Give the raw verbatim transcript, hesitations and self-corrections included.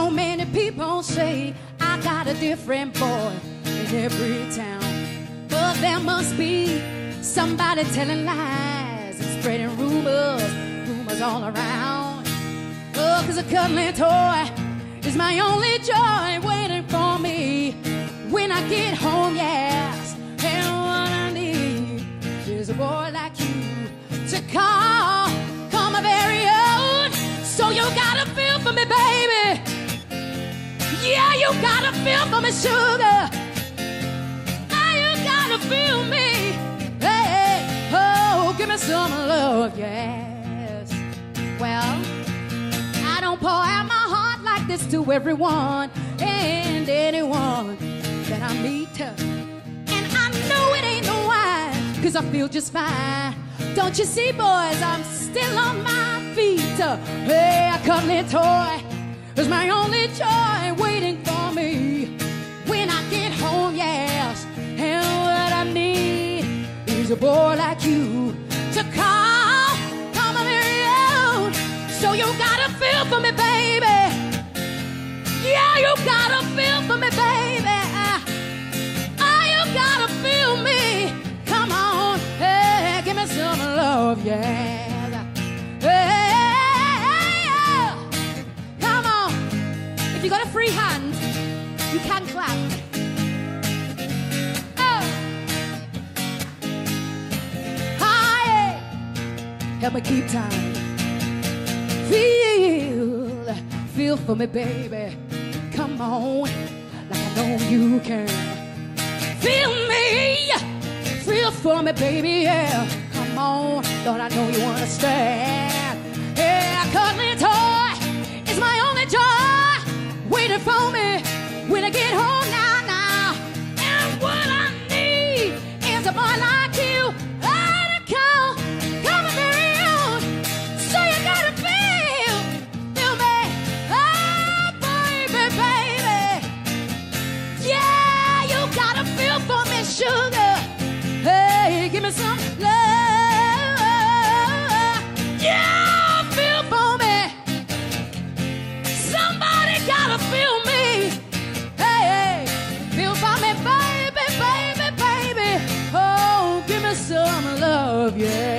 So many people say I got a different boy in every town, but there must be somebody telling lies and spreading rumors, rumors all around. Oh, 'cause a cuddly toy is my only joy, waiting for me when I get home, yes. And what I need is a boy like you to call, call my very own. So you gotta feel for me, baby. Yeah, you gotta feel for me, sugar. Now you gotta feel me. Hey, oh, give me some love, yes. Well, I don't pour out my heart like this to everyone and anyone that I meet. And I know it ain't no why, 'cause I feel just fine. Don't you see, boys, I'm still on my feet. Hey, a cuddly toy is my only joy, waiting for me when I get home, yes. And what I need is a boy like you to call, call my very own. So you gotta feel for me, baby. Yeah, you gotta feel for me, baby. Oh, you gotta feel me. Come on, hey, give me some love, yeah. Hey. You got a free hand, you can clap. Oh, hi, help me keep time. Feel, feel for me, baby. Come on, like I know you can. Feel me, feel for me, baby. Yeah, come on, Lord, I know you understand. Yeah, I caught me a toy. It's my only joy. Waiting for me when I get home now, now. And what I need is a boy like you. I don't call, call my very own. So you gotta feel, feel me. Oh, baby, baby. Yeah, you gotta feel for me, sugar. Hey, give me some love. Yeah. Feel me, hey, hey, feel for me, baby, baby, baby. Oh, give me some love, yeah.